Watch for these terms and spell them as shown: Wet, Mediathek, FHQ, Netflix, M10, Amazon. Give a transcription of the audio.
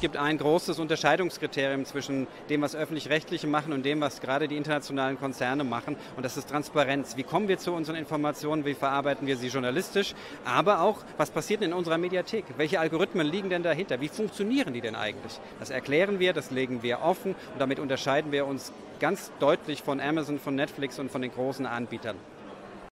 es gibt ein großes Unterscheidungskriterium zwischen dem, was Öffentlich-Rechtliche machen und dem, was gerade die internationalen Konzerne machen. Und das ist Transparenz. Wie kommen wir zu unseren Informationen? Wie verarbeiten wir sie journalistisch? Aber auch, was passiert denn in unserer Mediathek? Welche Algorithmen liegen denn dahinter? Wie funktionieren die denn eigentlich? Das erklären wir, das legen wir offen und damit unterscheiden wir uns ganz deutlich von Amazon, von Netflix und von den großen Anbietern.